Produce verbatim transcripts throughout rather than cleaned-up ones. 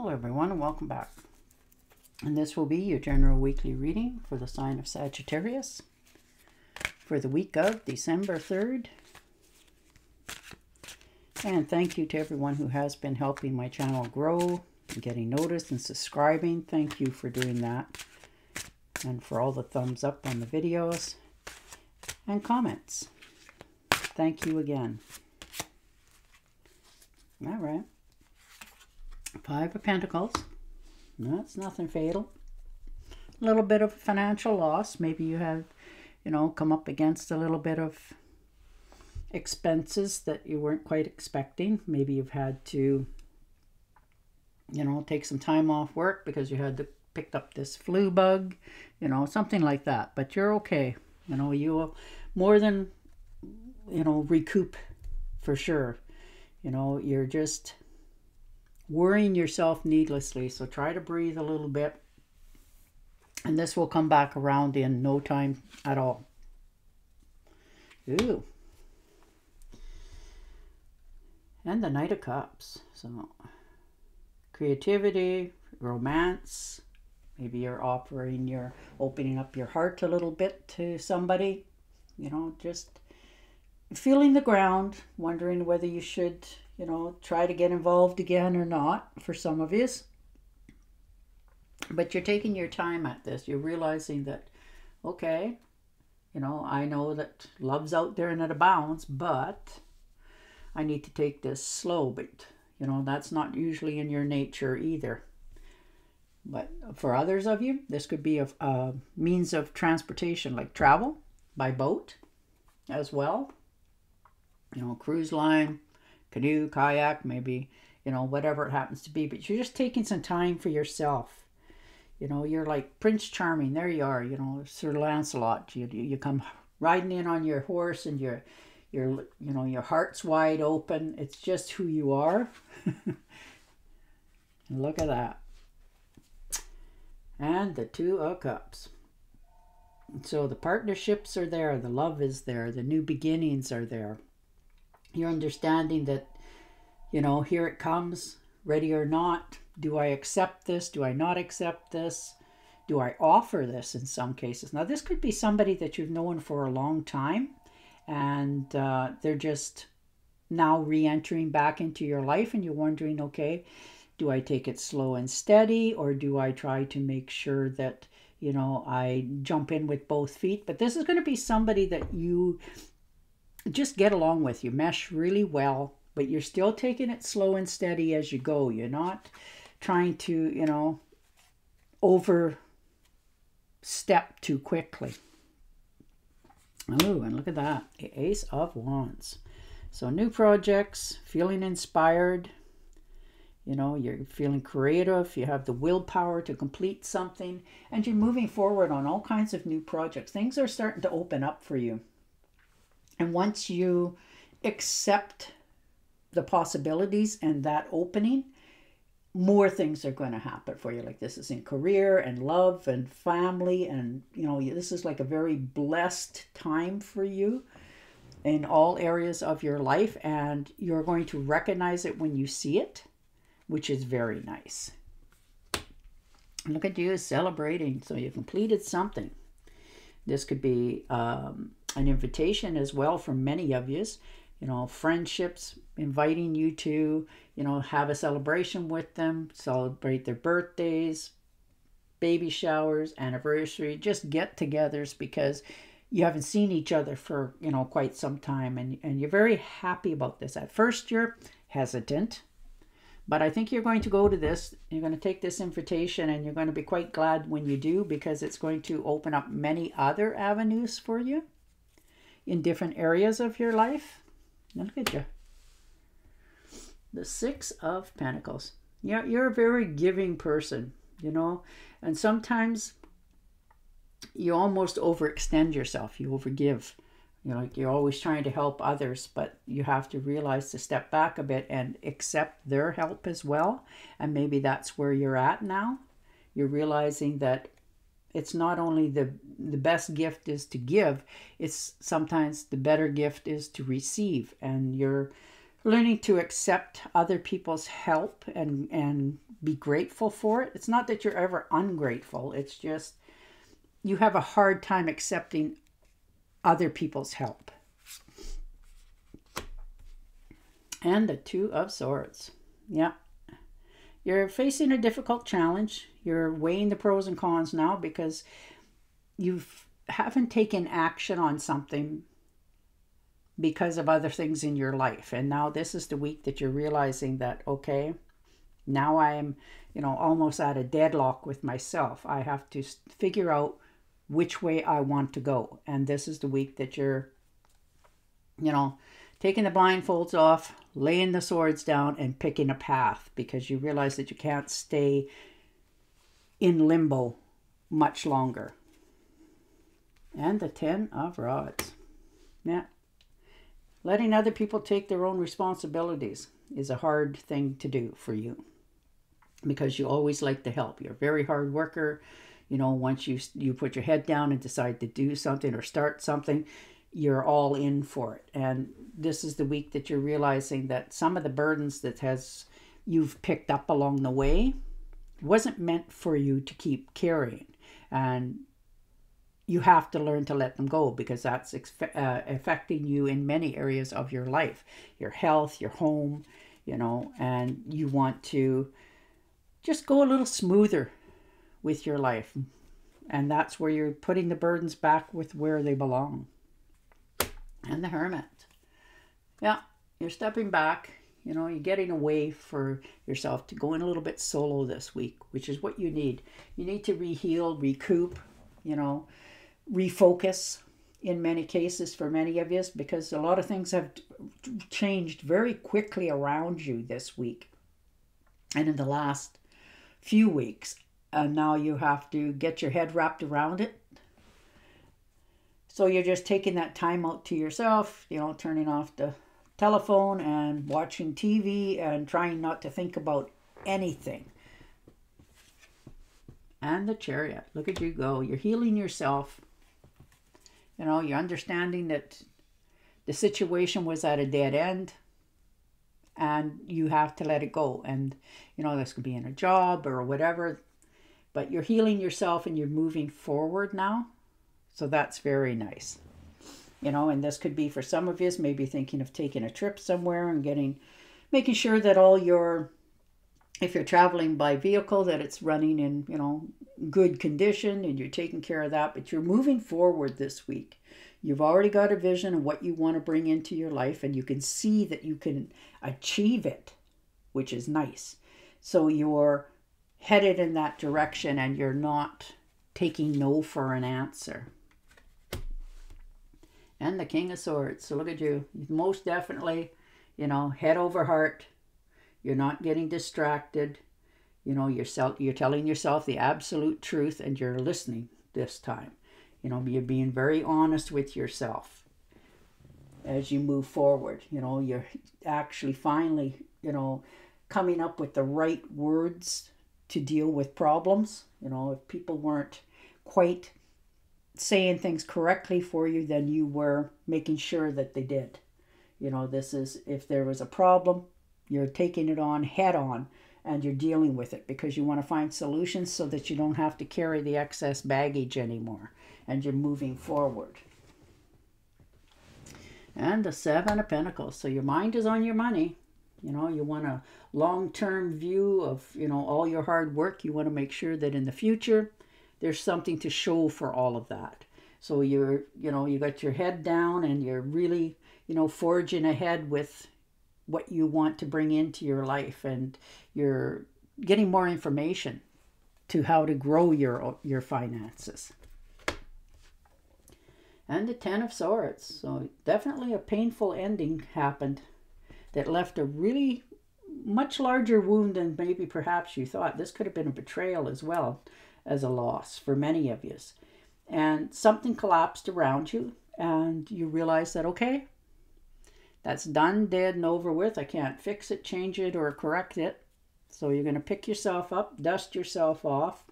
Hello everyone and welcome back. And this will be your general weekly reading for the sign of Sagittarius for the week of December third. And thank you to everyone who has been helping my channel grow and getting noticed and subscribing. Thank you for doing that and for all the thumbs up on the videos and comments. Thank you again. All right. Five of Pentacles. That's nothing fatal. A little bit of financial loss. Maybe you have, you know, come up against a little bit of expenses that you weren't quite expecting. Maybe you've had to, you know, take some time off work because you had to pick up this flu bug, you know, something like that. But you're okay. You know, you will more than, you know, recoup for sure. You know, you're just worrying yourself needlessly. So try to breathe a little bit. And this will come back around in no time at all. Ooh. And the Knight of Cups. So creativity, romance. Maybe you're offering your, opening up your heart a little bit to somebody. You know, just feeling the ground, wondering whether you should, you know, try to get involved again or not for some of you. But you're taking your time at this. You're realizing that, okay, you know, I know that love's out there and it abounds, but I need to take this slow. But, you know, that's not usually in your nature either. But for others of you, this could be a, a means of transportation, like travel by boat as well. You know, cruise line, canoe, kayak, maybe, you know, whatever it happens to be. But you're just taking some time for yourself. You know, you're like Prince Charming. There you are, you know, Sir Lancelot. You, you come riding in on your horse and your, your, you know, your heart's wide open. It's just who you are. Look at that. And the Two of Cups. So the partnerships are there. The love is there. The new beginnings are there. You're understanding that, you know, here it comes, ready or not. Do I accept this? Do I not accept this? Do I offer this in some cases? Now, this could be somebody that you've known for a long time, and uh, they're just now re-entering back into your life, and you're wondering, okay, do I take it slow and steady, or do I try to make sure that, you know, I jump in with both feet? But this is going to be somebody that you just get along with. You mesh really well, but you're still taking it slow and steady as you go. You're not trying to, you know, overstep too quickly. Oh, and look at that. The Ace of Wands. So new projects, feeling inspired. You know, you're feeling creative. You have the willpower to complete something. And you're moving forward on all kinds of new projects. Things are starting to open up for you. And once you accept the possibilities and that opening, more things are going to happen for you. Like this is in career and love and family. And, you know, this is like a very blessed time for you in all areas of your life. And you're going to recognize it when you see it, which is very nice. And look at you celebrating. So you completed something. This could be um, an invitation as well from many of you. You know, friendships inviting you to, you know, have a celebration with them, celebrate their birthdays, baby showers, anniversary, just get-togethers, because you haven't seen each other for, you know, quite some time. And, and you're very happy about this. At first, you're hesitant. But I think you're going to go to this, you're going to take this invitation, and you're going to be quite glad when you do, because it's going to open up many other avenues for you in different areas of your life. Now look at you. The Six of Pentacles. Yeah, you're a very giving person, you know, and sometimes you almost overextend yourself. You overgive. You know, like you're always trying to help others, but you have to realize to step back a bit and accept their help as well. And maybe that's where you're at now. You're realizing that it's not only the, the best gift is to give, it's sometimes the better gift is to receive. And you're learning to accept other people's help and, and be grateful for it. It's not that you're ever ungrateful. It's just you have a hard time accepting other people's help. And the Two of Swords. Yeah. You're facing a difficult challenge. You're weighing the pros and cons now because you haven't taken action on something because of other things in your life. And now this is the week that you're realizing that, okay, now I'm, you know, almost at a deadlock with myself. I have to figure out which way I want to go. And this is the week that you're, you know, taking the blindfolds off, laying the swords down, and picking a path, because you realize that you can't stay in limbo much longer. And the Ten of Rods. Yeah. Letting other people take their own responsibilities is a hard thing to do for you, because you always like to help. You're a very hard worker. You know, once you, you put your head down and decide to do something or start something, you're all in for it. And this is the week that you're realizing that some of the burdens that has you've picked up along the way wasn't meant for you to keep carrying. And you have to learn to let them go, because that's uh, affecting you in many areas of your life, your health, your home, you know, and you want to just go a little smoother with your life. And that's where you're putting the burdens back with where they belong. And the Hermit. Yeah, you're stepping back. You know, you're getting away for yourself to go in a little bit solo this week, which is what you need. You need to reheal, recoup, you know, refocus in many cases for many of you, because a lot of things have changed very quickly around you this week and in the last few weeks. And now you have to get your head wrapped around it. So you're just taking that time out to yourself, you know, turning off the telephone and watching T V and trying not to think about anything. And the Chariot. Look at you go. You're healing yourself. You know, you're understanding that the situation was at a dead end and you have to let it go. And, you know, this could be in a job or whatever, but you're healing yourself and you're moving forward now. So that's very nice. You know, and this could be for some of you maybe thinking of taking a trip somewhere and getting, making sure that all your, if you're traveling by vehicle, that it's running in, you know, good condition and you're taking care of that. But you're moving forward this week. You've already got a vision of what you want to bring into your life, and you can see that you can achieve it, which is nice. So you're headed in that direction and you're not taking no for an answer. And the King of Swords. So look at you. Most definitely, you know, head over heart. You're not getting distracted. You know, yourself, you're telling yourself the absolute truth and you're listening this time. You know, you're being very honest with yourself as you move forward. You know, you're actually finally, you know, coming up with the right words to deal with problems. You know, if people weren't quite saying things correctly for you, then you were making sure that they did. You know, this is, if there was a problem, you're taking it on head on and you're dealing with it, because you want to find solutions so that you don't have to carry the excess baggage anymore and you're moving forward. And the Seven of Pentacles. So your mind is on your money. You know, you want a long-term view of, you know, all your hard work. You want to make sure that in the future, there's something to show for all of that. So you're, you know, you got your head down and you're really, you know, forging ahead with what you want to bring into your life, and you're getting more information to how to grow your, your finances. And the Ten of Swords. So definitely a painful ending happened that left a really much larger wound than maybe perhaps you thought. This could have been a betrayal as well as a loss for many of you. And something collapsed around you and you realize that, okay, that's done, dead, and over with. I can't fix it, change it, or correct it. So you're going to pick yourself up, dust yourself off,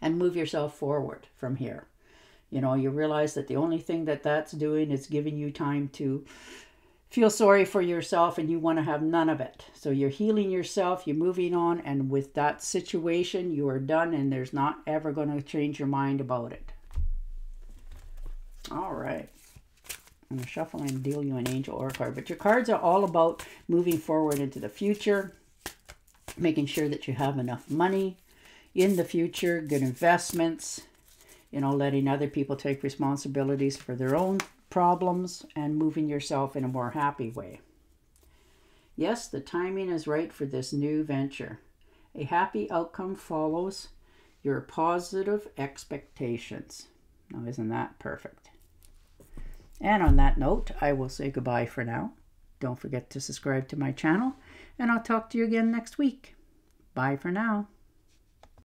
and move yourself forward from here. You know, you realize that the only thing that that's doing is giving you time to feel sorry for yourself and you want to have none of it. So you're healing yourself, you're moving on, and with that situation, you are done, and there's not ever going to change your mind about it. All right. I'm going to shuffle and deal you an angel or a card. But your cards are all about moving forward into the future, making sure that you have enough money in the future, good investments, you know, letting other people take responsibilities for their own problems and moving yourself in a more happy way. Yes, the timing is right for this new venture. A happy outcome follows your positive expectations. Now, isn't that perfect? And on that note, I will say goodbye for now. Don't forget to subscribe to my channel, and I'll talk to you again next week. Bye for now.